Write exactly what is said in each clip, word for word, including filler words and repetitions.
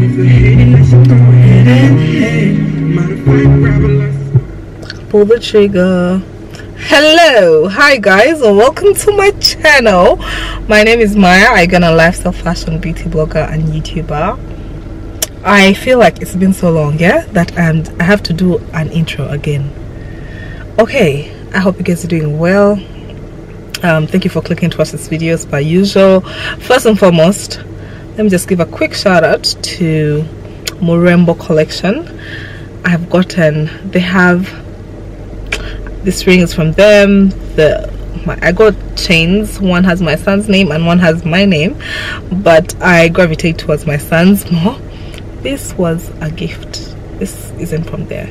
Pull the trigger. Hello, hi guys, and welcome to my channel. My name is Maya Aigana, lifestyle fashion beauty blogger and YouTuber. I feel like it's been so long, yeah, that and I have to do an intro again. Okay, I hope you guys are doing well. Um, thank you for clicking towards this video as per usual. First and foremost, let me just give a quick shout out to Morembo Collection. I've gotten, they have this ring is from them. The my, I got chains. One has my son's name and one has my name, but I gravitate towards my son's more. This was a gift. This isn't from there.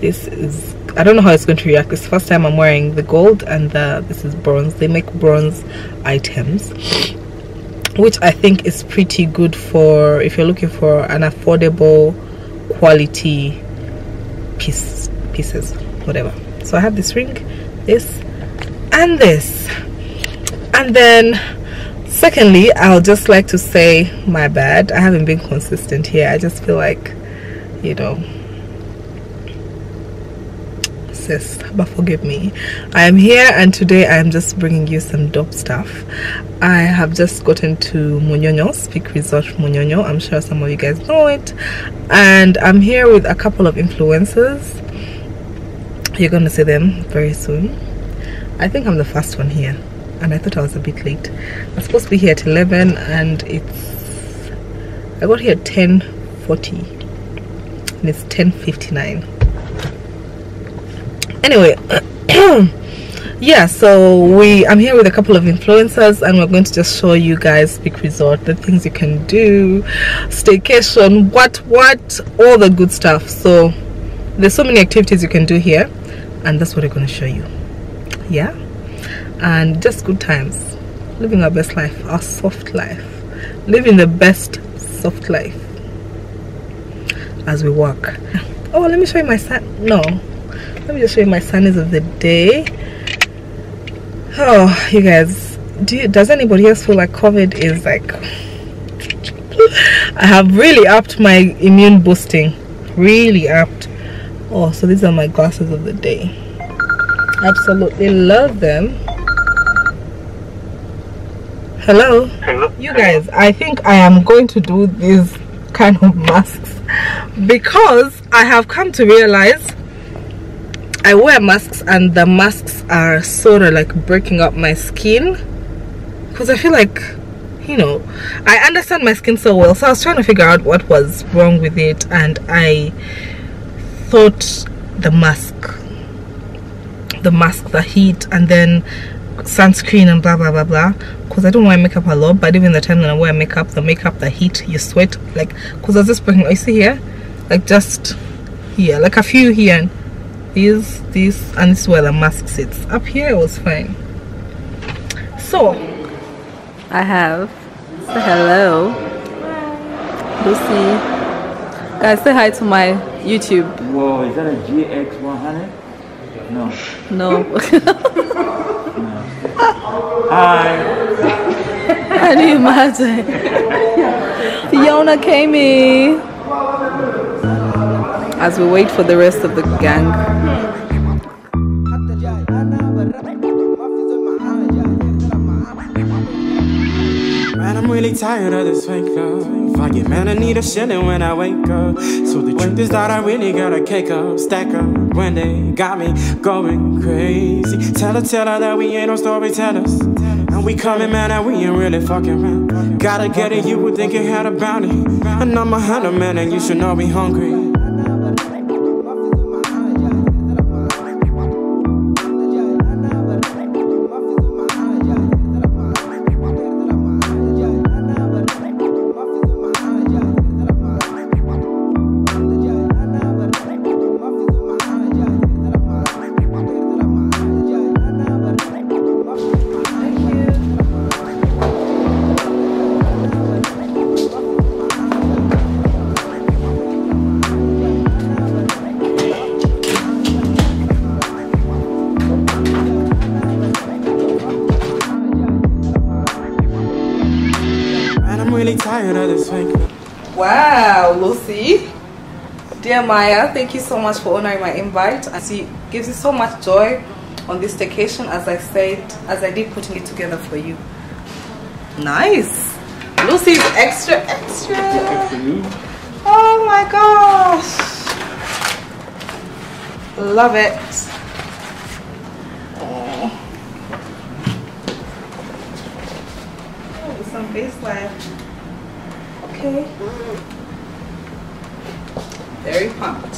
This is, I don't know how it's going to react. It's the first time I'm wearing the gold, and the, this is bronze. They make bronze items, which I think is pretty good for if you're looking for an affordable quality piece pieces whatever. So I have this ring, this and this. And then secondly, I'll just like to say my bad, I haven't been consistent here. I just feel like, you know, sis, but forgive me. I am here, and today I am just bringing you some dope stuff. I have just gotten to Munyonyo Speke Resort, Munyonyo. I'm sure some of you guys know it, and I'm here with a couple of influencers. You're gonna see them very soon. I think I'm the first one here, and I thought I was a bit late. I'm supposed to be here at eleven, and it's I got here at ten forty, and it's ten fifty-nine. Anyway, yeah, so we I'm here with a couple of influencers, and we're going to just show you guys Speke Resort, the things you can do, staycation, what what all the good stuff. So there's so many activities you can do here, and that's what we're going to show you. Yeah, and just good times, living our best life, our soft life, living the best soft life as we walk. Oh, let me show you my son. No, let me just show you my sunnies of the day. Oh, you guys, do you, does anybody else feel like COVID is like I have really upped my immune boosting, really upped. Oh, so these are my glasses of the day. Absolutely love them. Hello, hello. You guys, I think I am going to do these kind of masks because I have come to realize I wear masks, and the masks are sort of like breaking up my skin, because I feel like, you know, I understand my skin so well, so I was trying to figure out what was wrong with it, and I thought the mask the mask the heat, and then sunscreen and blah blah blah blah, because I don't wear makeup a lot, but even the time that I wear makeup, the makeup the heat, you sweat, like, because I was just breaking, you see here, like just here, like a few here and These, this, and this is where the mask sits. Up here it was fine. So I have, say hello, hi. Lucy. Guys, say hi to my YouTube. Whoa, is that a G X one hundred? No. No. No. Hi. Can you imagine? Fiona Kemi. As we wait for the rest of the gang. I'm really tired of this fake love. Fuck it, man, I need a shilling when I wake up. So the truth is that I really gotta cake up, stack up. When they got me going crazy, tell her, tell her that we ain't no storytellers. And we coming, man, and we ain't really fucking around. Gotta get it, you would think it had a bounty. And I'm a hunter, man, and you should know we hungry. Wow, Lucy. Dear Maya, thank you so much for honoring my invite. And see, it gives you so much joy on this vacation, as I said, as I did putting it together for you. Nice. Lucy's extra, extra. Oh my gosh. Love it. Oh, with some baseline. Okay. Very pumped,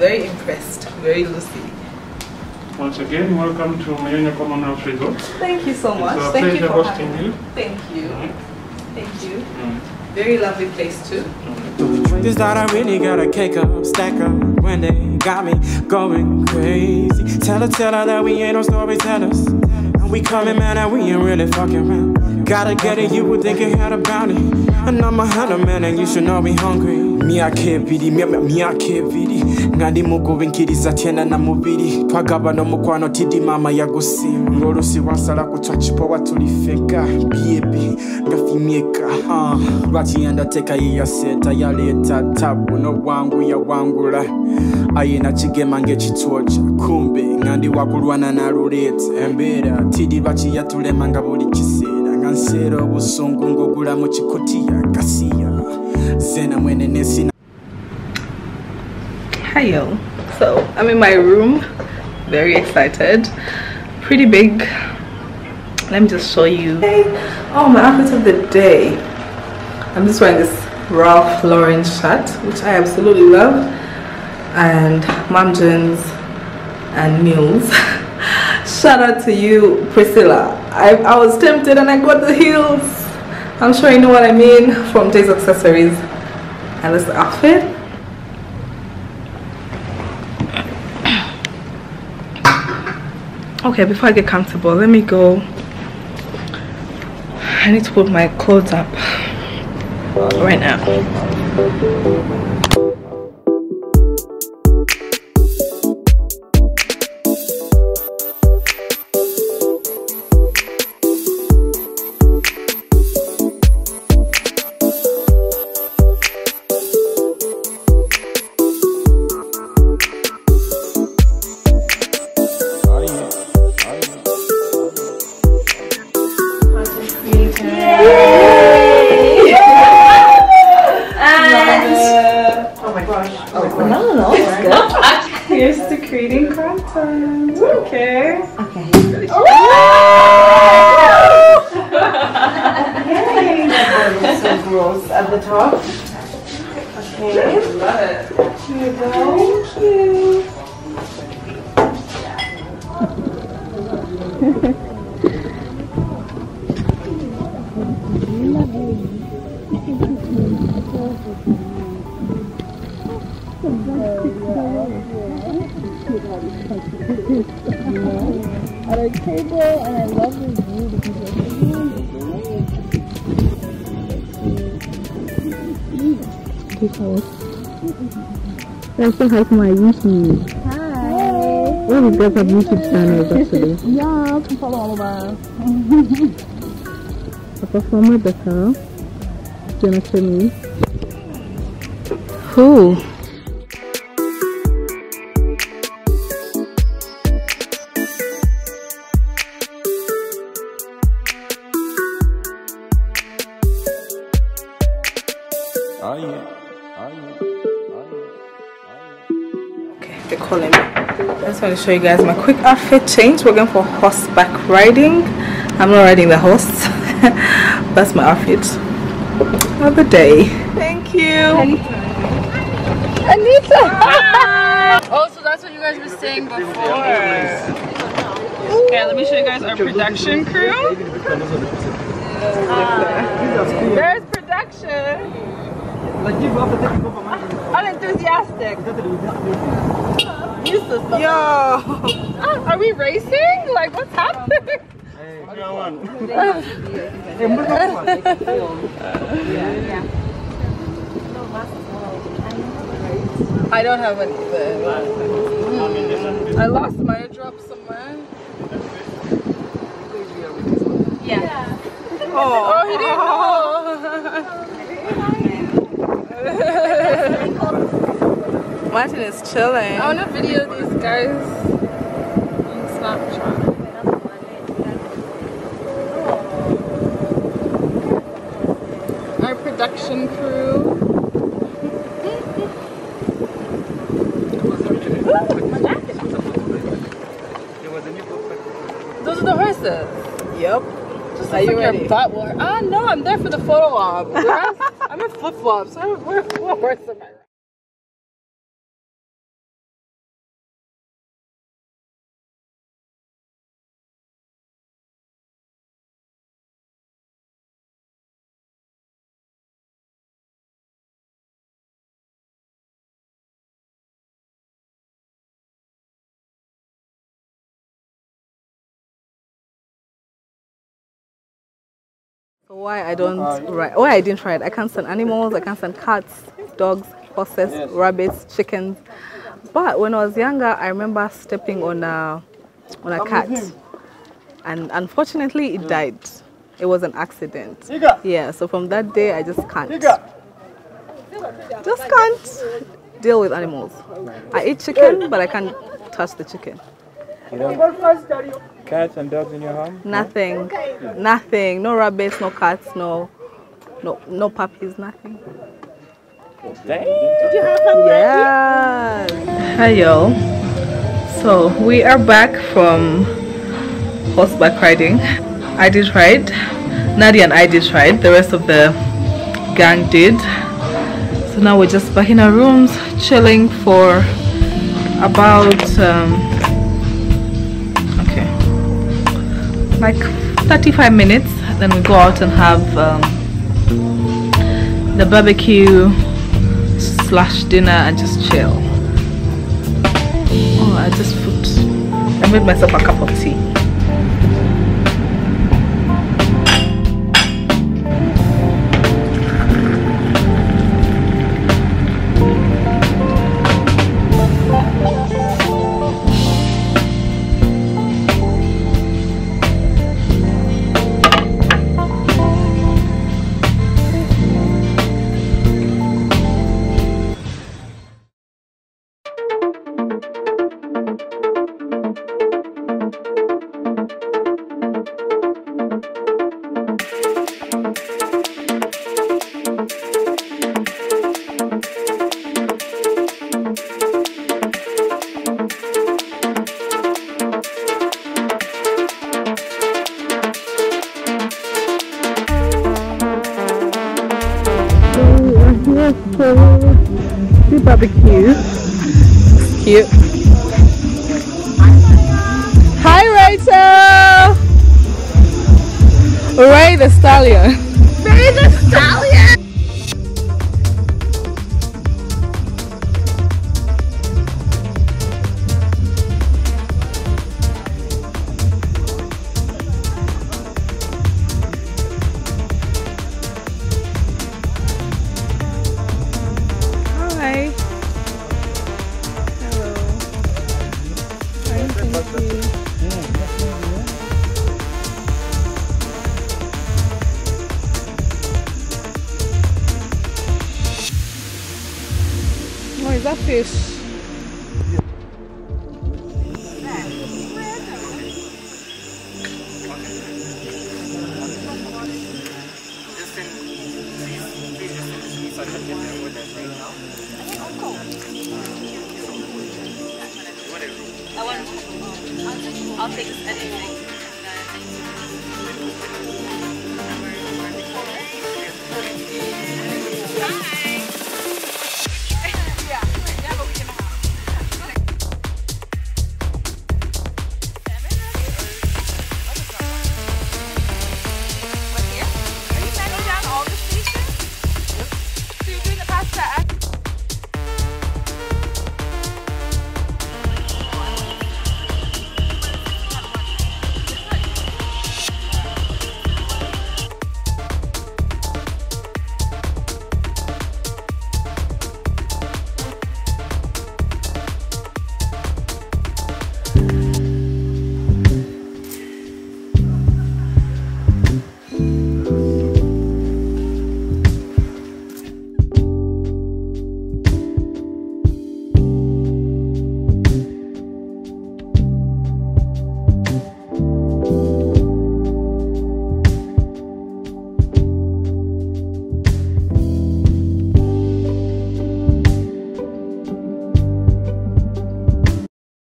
very impressed, very Lucy. Once again, welcome to Munyonyo Commonwealth Resort. Thank you so much. It's a Thank you for hosting you. Thank you. Mm-hmm. Thank you. Mm-hmm. Very lovely place too. Mm-hmm. This thought I really got a cake up, stack up when they got me going crazy. Tell her, tell her that we ain't no storytellers. And we coming, man, and we ain't really fucking around. Gotta get it, you would think it had a bounty. And I'm a hunter, man, and you should know we hungry. Miakebidi, miakebidi, ngadi mugo wenkiri zatienda na mubiri. Pagaba no mukwano tidi mama yagusi. Ngoro si wansala kutwachipo watulifeka. Baby, gafimeka. Uh, Rati enda teka iya seta ya leta tabu. No wangu ya wangula. Ayena chigema ngechituoja. Kumbe, ngandi wakulwana na rurete. Embera, tidi bachi ya tulema ngabuli chisera. Ngansero busungu ngogula mochikotia kasiya. Hi y'all, so I'm in my room, very excited, pretty big. Let me just show you. Hey, oh, my outfit of the day. I'm just wearing this Ralph Lauren shirt, which I absolutely love, and mom jeans and mules. Shout out to you, Priscilla. I, I was tempted and I got the heels. I'm sure you know what I mean, from Jay's accessories. And this outfit. Okay, before I get comfortable, let me go. I need to put my clothes up right now. I still have my YouTube. Hi! Hey. All the girls have YouTube channels actually. Yeah, you can follow all of us. A performer, Becca. Fiona Kemi. Who? I want to show you guys my quick outfit change. We're going for horseback riding. I'm not riding the horse. That's my outfit of the day. Thank you, Anita. Anita. Hi. Oh, so that's what you guys were saying before. Okay, let me show you guys our production crew. Uh, there's production. Unenthusiastic. Yo, are we racing? Like, what's happening? Hey, I don't have any. Mm. I lost my drop somewhere. Yeah. Oh, oh he didn't know. Martin is chilling. I want to video these guys on Snapchat. Our production crew. Those are the horses. Yep. Just are like you like ready? Butt war. Ah, no, I'm there for the photo op. I'm in flip flops. So we're four horses. Why I don't ride? Why I didn't ride? I can't stand animals. I can't stand cats, dogs, horses, yes. rabbits, chickens. But when I was younger, I remember stepping on a on a cat, and unfortunately, it died. It was an accident. Yeah. So from that day, I just can't. Just can't deal with animals. I eat chicken, but I can't touch the chicken. You know, cats and dogs in your home? Nothing, okay. nothing. No rabbits, no cats, no, no, no puppies, nothing. Dang. Did you have fun? Yeah. Hi y'all. So we are back from horseback riding. I did ride. Nadia and I did ride. The rest of the gang did. So now we're just back in our rooms, chilling for about. Um, like thirty-five minutes, then we go out and have um, the barbecue slash dinner and just chill. Oh, I just food. I made myself a cup of tea. Barbecue. Cute. Hi, Rachel! Ray the Stallion. Ray the Stallion! Fish. I'll take anything.